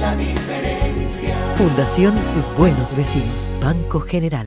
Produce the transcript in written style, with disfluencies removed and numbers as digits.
la diferencia. Fundación Sus Buenos Vecinos, Banco General.